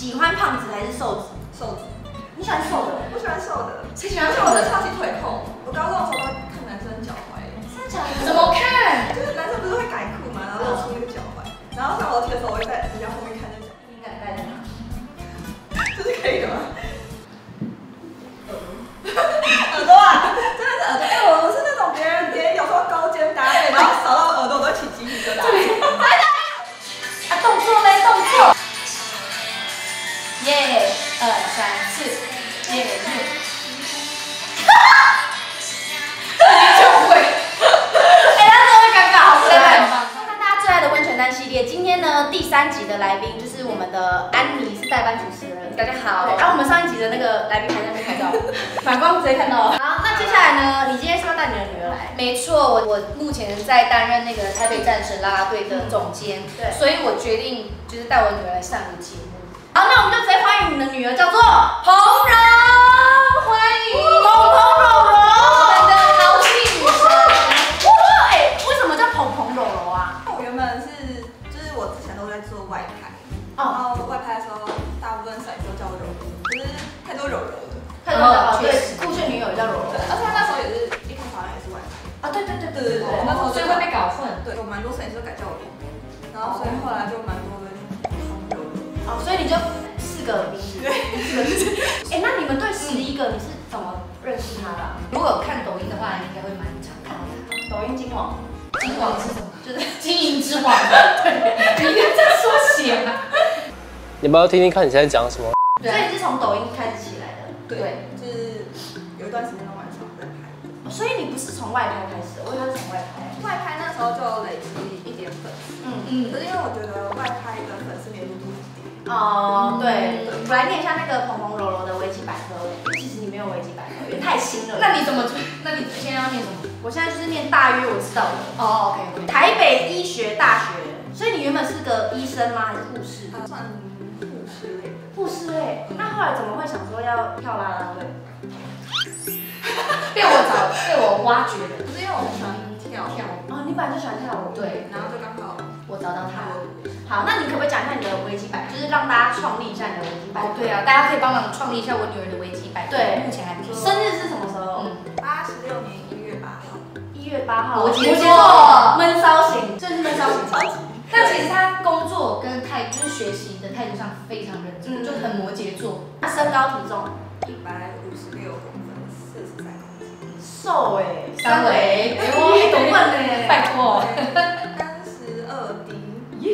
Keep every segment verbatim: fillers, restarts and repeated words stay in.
喜欢胖子还是瘦子？瘦子。你喜欢瘦的？我喜欢瘦的。谁喜欢瘦的？超级腿控。我高中的时候都看男生脚踝。真的假的？怎么看？就是男生不是会改裤嘛，然后露出那个脚踝，然后上楼梯的时候我会在人家后面看那脚。你敢戴在哪？这是可以的吗？ 耳朵啊，真的是耳朵！哎、欸，我我是那种别人别人有时候高肩搭背，然后扫到耳朵都起鸡皮疙瘩。啊，动作嘞，动作！耶，二三四，耶耶。哈哈，这就会。哎，大家都会尴尬，好可爱。看看大家最爱的温泉蛋系列，今天呢第三集的来宾就是我们的安妮，是代班主持人。大家好。然后我们上一集的那个来宾还在那边拍照。 反光直接看到了。好，那接下来呢？你今天是要带你的女儿来？没错，我我目前在担任那个台北战神啦啦队的总监，嗯、对，所以我决定就是带我女儿来上个节目。好，那我们就直接欢迎你的女儿，叫做彭柔，欢迎彭彭柔柔，我们的淘气女神。哇，哎，为什么叫彭彭柔柔啊？我原本是就是我之前都在做外拍，然后外拍的时候大部分粉丝都叫我柔柔，就是太多柔柔。 哦，对，酷炫女友叫柔柔，而且她那时候也是一开始好像也是外拍啊，对对对对对对，那时候就会被搞混，对，有蛮多摄影师都改叫我柔柔，然后所以后来就蛮多人叫柔柔，哦，所以你就四个名字，对，哎，那你们对十一个你是怎么认识他的？如果有看抖音的话，应该会蛮常看的，抖音金网，金网是什么？就是经营之王，对，你在缩写吗？你不要听听看你现在讲什么？所以你是从抖音开始起来的。 对，就是有一段时间都晚上在拍，所以你不是从外拍开始，我也是从外拍。外拍那时候就累积一点粉丝，嗯嗯，可是因为我觉得外拍的粉丝黏度不低。哦，对，我来念一下那个彭彭柔柔的维基百科，其实你没有维基百科，因为太新了。那你怎么？那你现在要念什么？我现在就是念大约我知道的。哦 ，OK， 台北医学大学，所以你原本是个医生吗？还是护士？算护士类。 护士哎，那后来怎么会想说要跳啦啦队？被我找，被我挖掘的。不是因为我很喜欢跳跳哦，你本来就喜欢跳舞。对，然后就刚好我找到他了。好，那你可不可以讲一下你的维基百科，就是让大家创立一下你的维基百科？对啊，大家可以帮忙创立一下我女儿的维基百科。对，目前还不错。生日是什么时候？八十六年一月八号。一月八号。我接受闷骚型，就是闷骚型超级。 但其实他工作跟态就是学习的态度上非常认真，嗯、就很摩羯座。他身高体重一百五十六公分，四十三公斤，瘦哎、欸，三围，哎我懂了哎，拜托，三十二 D，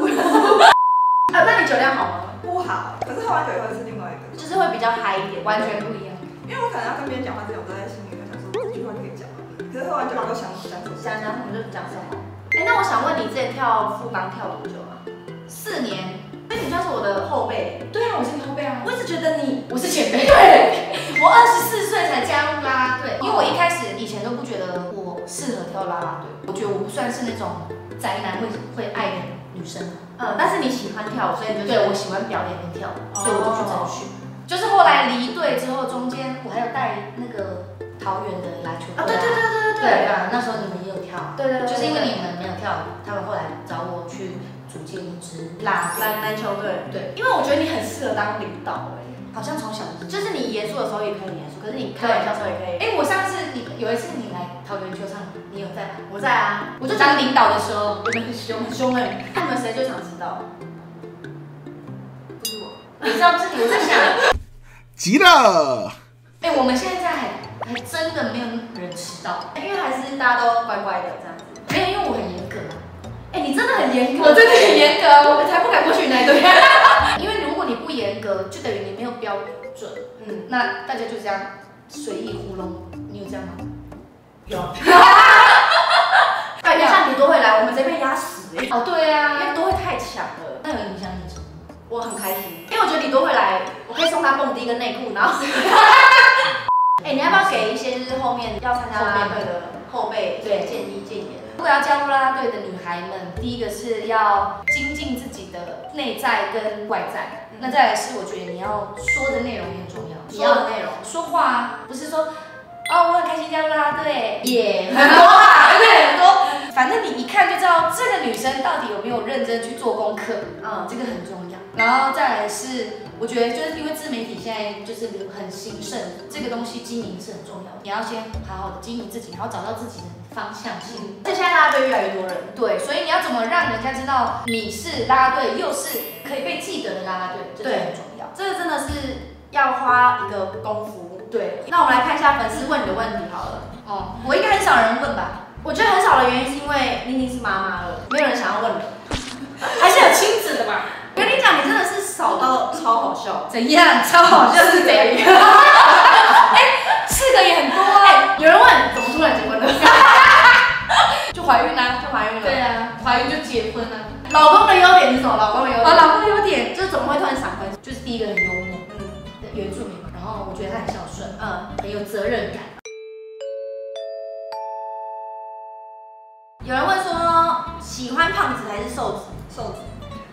啊，那你酒量好吗？不好，可是喝完酒以后是另外一个，就是会比较嗨一点，完全不一样。因为我可能要跟别人讲话之前，我都在心里面想说这句话可以讲，可是喝完酒我都想不讲什么，想讲什么就讲什么。 哎、欸，那我想问你，之前跳富邦跳多久啊？四年，那你算是我的后辈。对啊，我是你后辈啊。我一直觉得你，我是前辈。对，我二十四岁才加入啦啦队，因为我一开始以前都不觉得我适合跳啦啦队，我觉得我不算是那种宅男会会爱的女生。嗯，但是你喜欢跳舞，所以你就对我喜欢表演跟跳舞，所以我就去找训。就是后来离队之后，中间我还有带那个桃园的篮球队啊。对对对对。 对啊，那时候你们也有跳，对对，就是因为你们没有跳，他们后来找我去组建一支篮篮球队，对，因为我觉得你很适合当领导哎，好像从小就是你严肃的时候也可以严肃，可是你开玩笑的时候也可以。哎，我上次你有一次你来桃园球场，你有在吗？我在啊，我就当领导的时候，你们很凶很凶哎，那你们谁最想知道？不是我，你知道不是你，我在想，急了。哎，我们现在还。 还真的没有人迟到，因为还是大家都乖乖的这样子。没有，因为我很严格啊。哎、欸，你真的很严格，我真的很严格啊，我们才不敢过去那一队。因为如果你不严格，就等于你没有标准。嗯，那大家就这样随意糊弄，你有这样吗？有。感觉像你都会来，我们这边压死哎、欸。哦，对啊，因为都会太强了。那有影响你什么？我很开心，因为我觉得你都会来，我可以送他蹦迪跟内裤，然后。哎、欸，你要不要给一些就是后面要参加啦啦队的后辈对建议建言？如果要加入啦啦队的女孩们，第一个是要精进自己的内在跟外在，嗯、那再来是我觉得你要说的内容也很重要，说的内容，说话啊，不是说哦我很开心加入啦啦队，也、yeah, 很多啊，对很多，反正你一看就知道这个女生到底有没有认真去做功课，嗯，这个很重要。然后再来是，我觉得就是因为自媒体现在就是很兴盛，这个东西经营是很重要的，你要先好好的经营自己，然后找到自己的方向性。而且现在啦啦队越来越多人，对，所以你要怎么让人家知道你是啦啦队，又是可以被记得的啦啦队，这很重要。这个真的是要花一个功夫。对，那我们来看一下粉丝问你的问题好了。哦，我应该很少人问吧？我觉得很少的原因是因为宁宁是妈妈了，没有人想要问了。 还是有亲子的嘛？我跟你讲，你真的是少到超好笑。怎样？超好笑是怎样？哎，四个也很多哎。有人问，怎么突然结婚了？就怀孕啦，就怀孕了。对啊，怀孕就结婚啦。老公的优点是什么？老公的优点啊，老公的优点就是怎么会突然闪婚？就是第一个很幽默，嗯，原住民嘛。然后我觉得他很孝顺，嗯，很有责任感。有人问说，喜欢胖子还是瘦子？ 瘦子，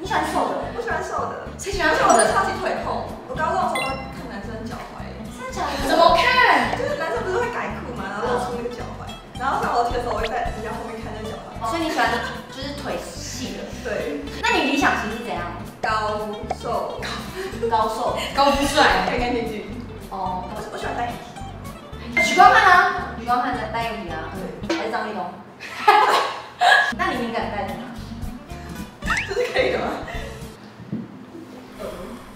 你喜欢瘦的？我喜欢瘦的。谁喜欢瘦的？超级腿痛。我高中的时候看男生脚踝。真的假的？怎么看？就是男生不是会改裤嘛，然后露出那个脚踝，然后上楼梯的时候我会在人家后面看那脚踝。所以你喜欢就是腿细的。对。那你理想型是怎样？高瘦，高瘦，高富帅，干干净净。哦，我我喜欢单眼皮。许光汉啊，许光汉的单眼皮啊，对，还是张立东。那你敏感带在哪？ 这是可以的吗？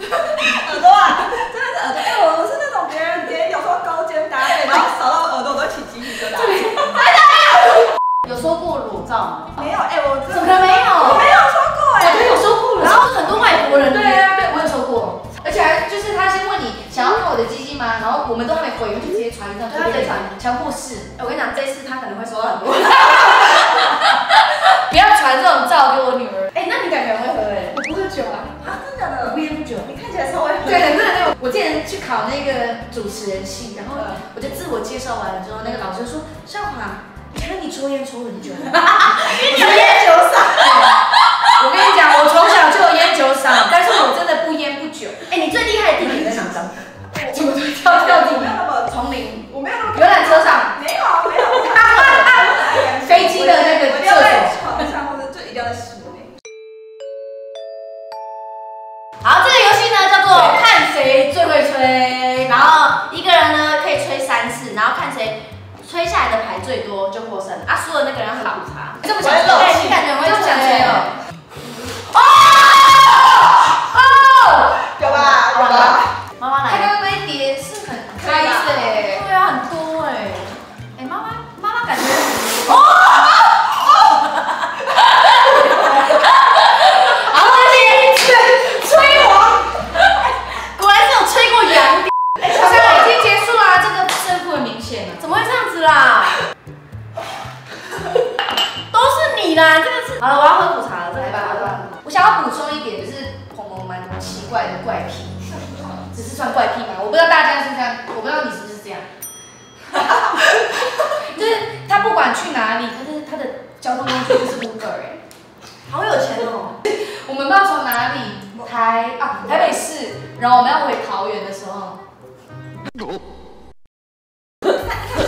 耳朵啊，真的是耳朵。哎，我我是那种别人别人有时候高肩搭背，然后扫到耳朵都起鸡皮疙瘩。有说过裸照吗？没有，哎，我怎么没有？我没有说过哎，我有说过。然后很多外国人对啊，对，我也说过。而且还就是他先问你想要看我的鸡鸡吗？然后我们都还没回，就直接传一张，对，直接传，强迫式。我跟你讲，这次他可能会收到很多。不要传这种照给我女儿。 啊，真的假的？我也不久，你看起来稍微对，很对对。我之前去考那个主持人系，然后我就自我介绍完了之后，那个老师说：“少华，你看你抽烟抽很久，你有烟酒嗓。”我跟你讲，我从小就有烟酒嗓，但是我真的不烟不酒。哎，你最厉害的地点在哪张？我跳跳地，丛林，我没有游览车上，没有没有，飞机的那个厕所上，或者就一定要在室内。 好，这个游戏呢叫做看谁最会吹，然后一个人呢可以吹三次，然后看谁吹下来的牌最多就获胜。啊，输的那个人喝苦茶，这么想吹，对，你感觉会这么想吹哦？哦哦，有吧有吧，妈妈来，他刚刚叠是很开水，对啊，很多哎，哎，妈妈妈妈感觉哦。 啦，这个是好了，我要喝苦茶了，来吧，来吧。我想要补充一点，就是鹏鹏蛮奇怪的怪癖，只是算怪癖嘛，我不知道大家是这样，我不知道你是不是这样。就是他不管去哪里，他是他的交通工具就是 Uber 哎，好有钱哦。我们不知道从哪里台啊台北市，然后我们要回桃园的时候，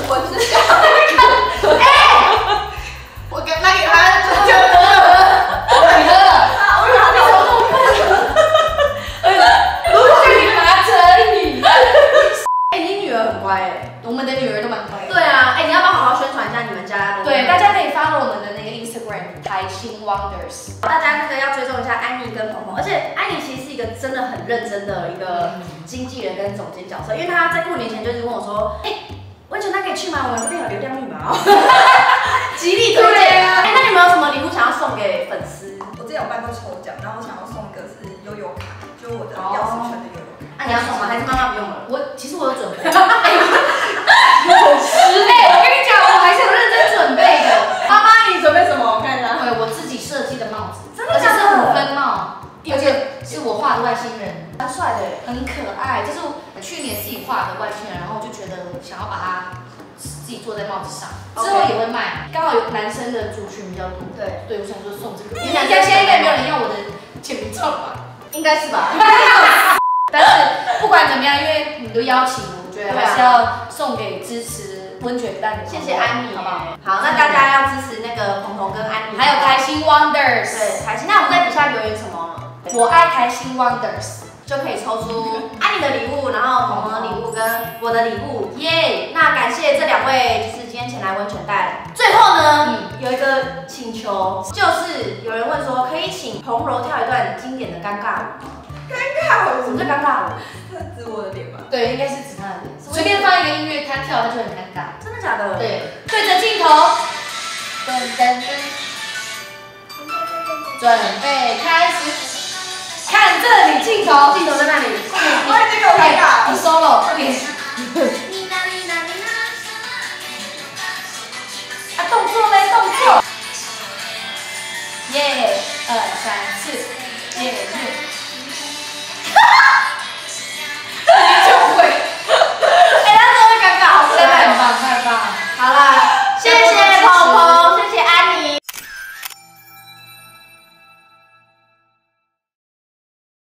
我是想看，哎。 我给拿给他，就得了，得了啊！我拿到我弄笨，我不给你拿成你。哎，你女儿很乖哎，我们的女儿都蛮乖。对啊，哎，你要不要好好宣传一下你们家的？对，大家可以 follow 我们的那个 Instagram 台新 Wonders， 大家那个要追踪一下安妮跟鹏鹏，而且安妮其实是一个真的很认真的一个经纪人跟总监角色，因为她在过年前就是问我说，哎，温泉她可以去吗？我们这边有流量密码哦。 极力推荐啊！哎，那你们有什么礼物想要送给粉丝？我之前有办过抽奖，然后我想要送一个是悠悠卡，就是我的钥匙圈的悠悠卡。那你要送吗？还是妈妈不用了？我其实我有准备。有实力！我跟你讲，我还是有认真准备的。妈妈，你准备什么？我看一下。对，我自己设计的帽子，真的假的？五分帽，而且是我画的外星人，蛮帅的，很可爱。就是去年自己画的外星人，然后我就觉得想要把它。 自己坐在帽子上，之后也会卖。刚好有男生的族群比较多，对，对我想说送这个。你男生现在应该没有人要我的签名照吧？应该是吧。但是不管怎么样，因为你都邀请，我觉得还是要送给支持温泉蛋的。谢谢安妮，好不好？好，那大家要支持那个鹏鹏跟安妮，还有台新 Wonders。对，台新。那我们在底下留言什么？我爱开心 Wonders 就可以抽出爱你的礼物，然后萌萌的礼物跟我的礼物，耶！那感谢这两位，就是今天前来温泉带来。最后呢，有一个请求，就是有人问说，可以请红柔跳一段经典的尴尬舞吗？尴尬舞？什么叫尴尬舞？指我的脸吗？对，应该是指他的脸。随便放一个音乐，他跳他就很尴尬。真的假的？对，对着镜头。噔噔噔。 准备开始，看这里镜头，镜头在那里，我已经有尴尬，你 solo 这里。